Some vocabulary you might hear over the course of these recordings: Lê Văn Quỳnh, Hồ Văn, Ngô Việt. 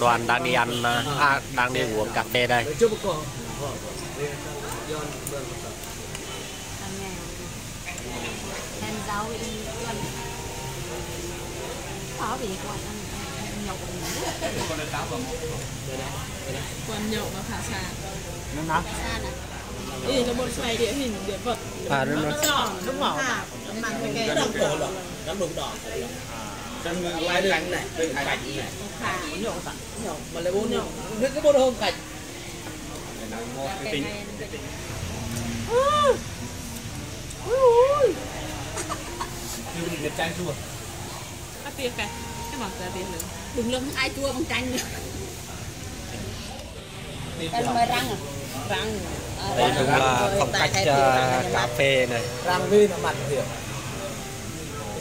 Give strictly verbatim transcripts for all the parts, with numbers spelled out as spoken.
bạn Đoàn đang đi ăn à, đang đi uống cà phê đây. Còn nhậu và phá xà. Nó là một xoay địa hình địa vật. Nó đỏ, nó mỏ. Nó đỏ, nó đỏ, đỏ. Ngoài đường này, đường này, nhậu sẵn, nhậu, mà lấy bốn nhậu, nước cái bốn hôm cạch. Cái tính. Ui, ui, ui. Chanh chua. Bắt tiệc kìa, cái bọc ra tiệc nữa. Đừng lưng ai chua bằng chanh nữa. Em mời răng à? Răng. Đây cũng là phong cách cà phê này. Răng vi nó mặn thiệt.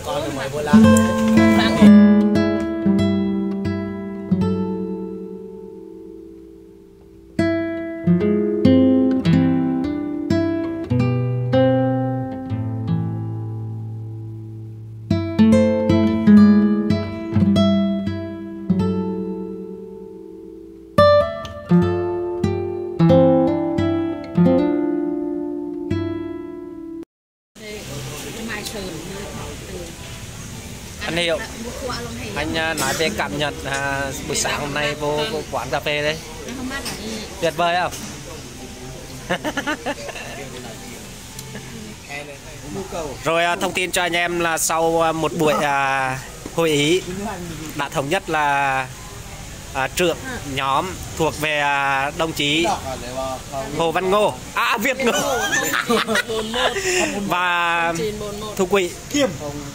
Con thì mời vô lăng. Răng thì... Anh Hiệu, anh nói về cảm nhận à, buổi sáng hôm nay vô, vô quán cà phê đấy. Tuyệt vời không? Rồi à, thông tin cho anh em là sau một buổi à, hội ý đã thống nhất là à, trưởng nhóm thuộc về à, đồng chí Hồ Văn Ngô, à Việt Ngô và Thủ quỹ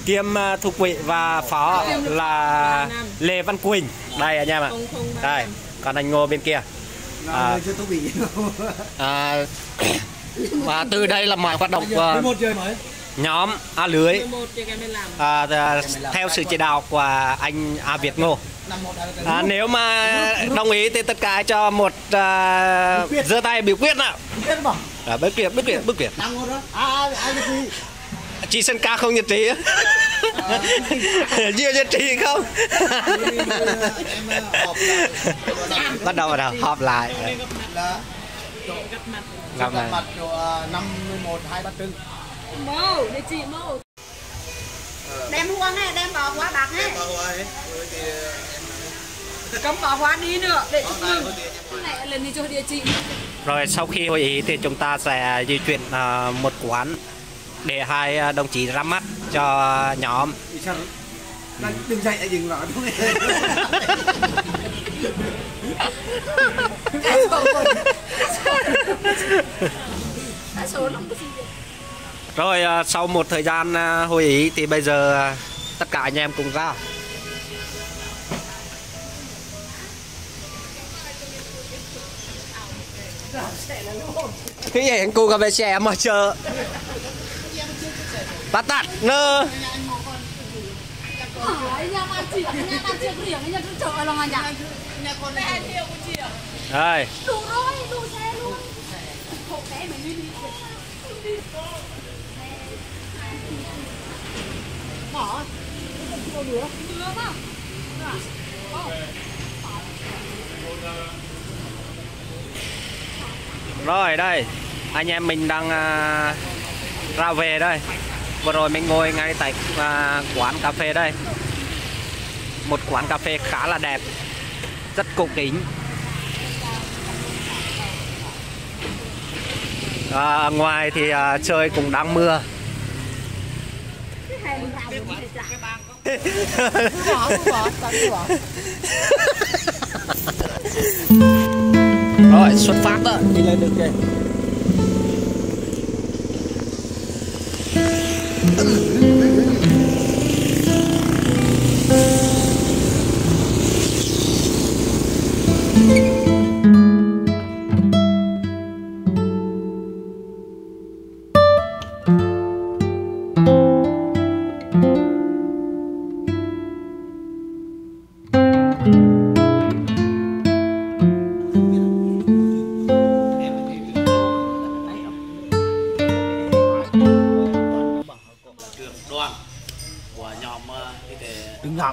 kiêm Thủ quỹ và Phó là Lê Văn Quỳnh. Đây anh em ạ. Đây, còn anh Ngô bên kia. À, à, và từ đây là mọi hoạt động uh, nhóm A Lưới à, theo sự chỉ đạo của anh A Việt Ngô. À, nếu mà đồng ý thì tất cả cho một giơ uh, tay biểu quyết nào. À, biểu quyết, biểu quyết, biểu quyết. Chị Sơn Ca không nhất trí. Nhiều nhất trí không? Bắt đầu vào họp lại. Gặp mặt chỗ năm một hai Bát Trưng. Mô, để chị mô. Đem hoa này, đem bỏ hoa bạc này. Cấm bỏ hoa đi nữa, để chúc mừng. Này lần đi cho địa chỉ. Rồi sau khi hội ý thì chúng ta sẽ di chuyển uh, một quán để hai đồng chí ra mắt cho nhóm. Đừng dậy dừng lại. Rồi sau một thời gian hội ý thì bây giờ tất cả anh em cùng ra. Cái gì anh cô gặp về xe mà chờ. Bắt tắt nơ. Đây. Rồi đây, anh em mình đang à, ra về đây. Vừa rồi mình ngồi ngay tại à, quán cà phê đây. Một quán cà phê khá là đẹp, rất cổ kính. À, ngoài thì à, trời cũng đang mưa. Rồi xuất phát đó, đi lên được kìa. Thank you.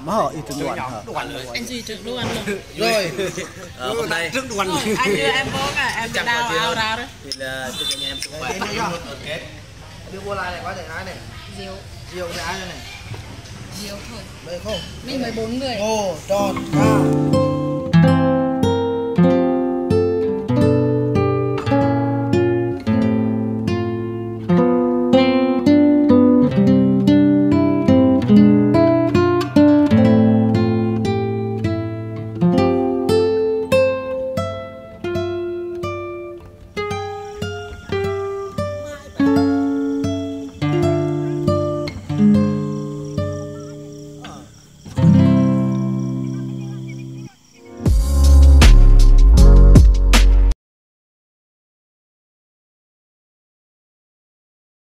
hỏng hở thì từng đoạn hở. Anh Duy trực luôn luôn. Rồi. Ờ hôm nay trước luôn. Anh đưa em vô cả, em đào ao ra đó. Thì là tụi anh em cũng vậy. Đưa vô lại này có thể nói này. Diều. Diều thì ai đây này? Diều thôi. Đây không? Mình mười bốn người. Ồ, tròn, cao.